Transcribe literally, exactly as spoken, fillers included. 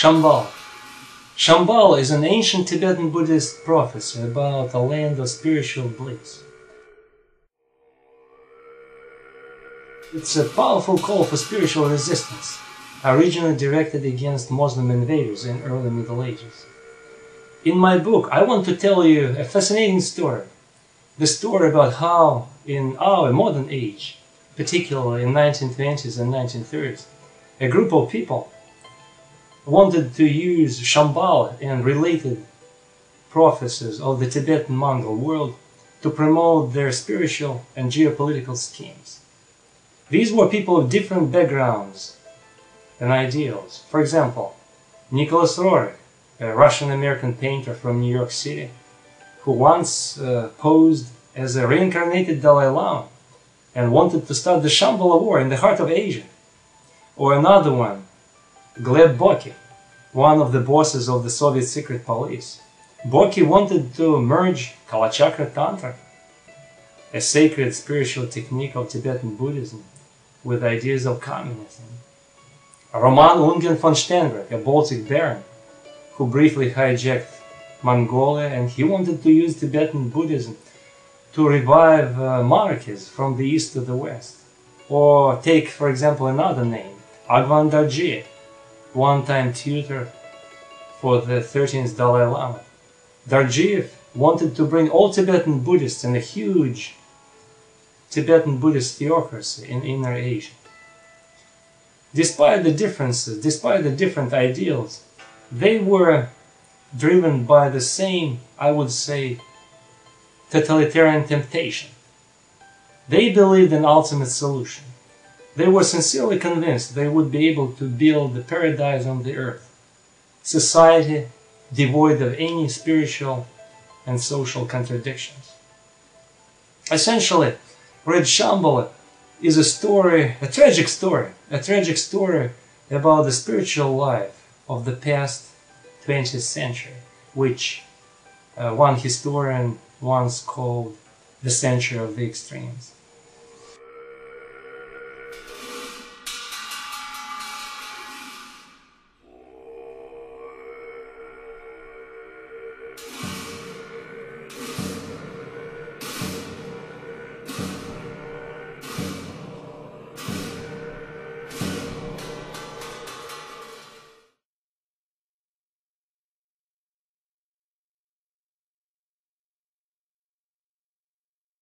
Shambhala. Shambhala is an ancient Tibetan Buddhist prophecy about a land of spiritual bliss. It's a powerful call for spiritual resistance, originally directed against Muslim invaders in early Middle Ages. In my book, I want to tell you a fascinating story. The story about how, in our modern age, particularly in the nineteen twenties and nineteen thirties, a group of people wanted to use Shambhala and related prophecies of the Tibetan-Mongol world to promote their spiritual and geopolitical schemes. These were people of different backgrounds and ideals. For example, Nicholas Roerich, a Russian-American painter from New York City, who once uh, posed as a reincarnated Dalai Lama and wanted to start the Shambhala War in the heart of Asia. Or another one, Gleb Bokii, one of the bosses of the Soviet secret police. Bokii wanted to merge Kalachakra Tantra, a sacred spiritual technique of Tibetan Buddhism, with ideas of communism. Roman Ungern-Sternberg, a Baltic baron, who briefly hijacked Mongolia, and he wanted to use Tibetan Buddhism to revive uh, monarchies from the east to the west. Or take, for example, another name, Agvan Dorzhiev, one-time tutor for the thirteenth Dalai Lama. Dorzhiev wanted to bring all Tibetan Buddhists in a huge Tibetan Buddhist theocracy in Inner Asia. Despite the differences, despite the different ideals, they were driven by the same, I would say, totalitarian temptation. They believed in ultimate solution. They were sincerely convinced they would be able to build the paradise on the earth, society devoid of any spiritual and social contradictions. Essentially, Red Shambhala is a story, a tragic story, a tragic story about the spiritual life of the past twentieth century, which uh, one historian once called the century of the extremes.